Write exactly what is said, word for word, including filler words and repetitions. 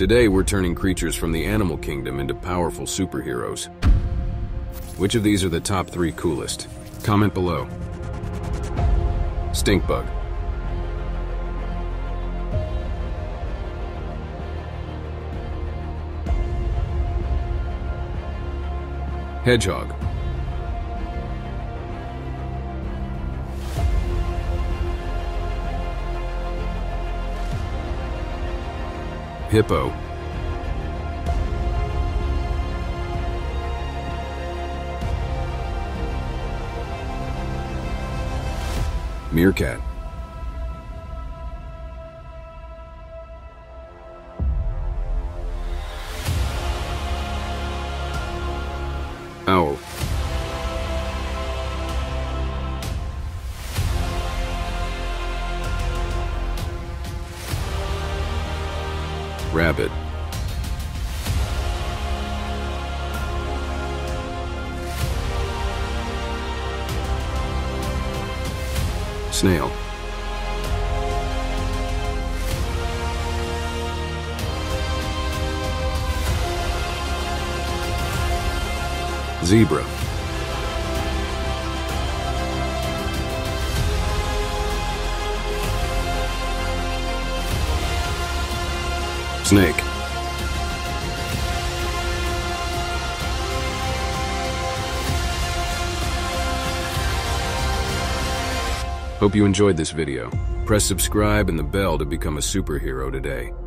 Today we're turning creatures from the animal kingdom into powerful superheroes. Which of these are the top three coolest? Comment below. Stink bug. Hedgehog. Hippo. Meerkat. Owl. Rabbit. Snail. Zebra. Snake. Hope you enjoyed this video. Press subscribe and the bell to become a superhero today.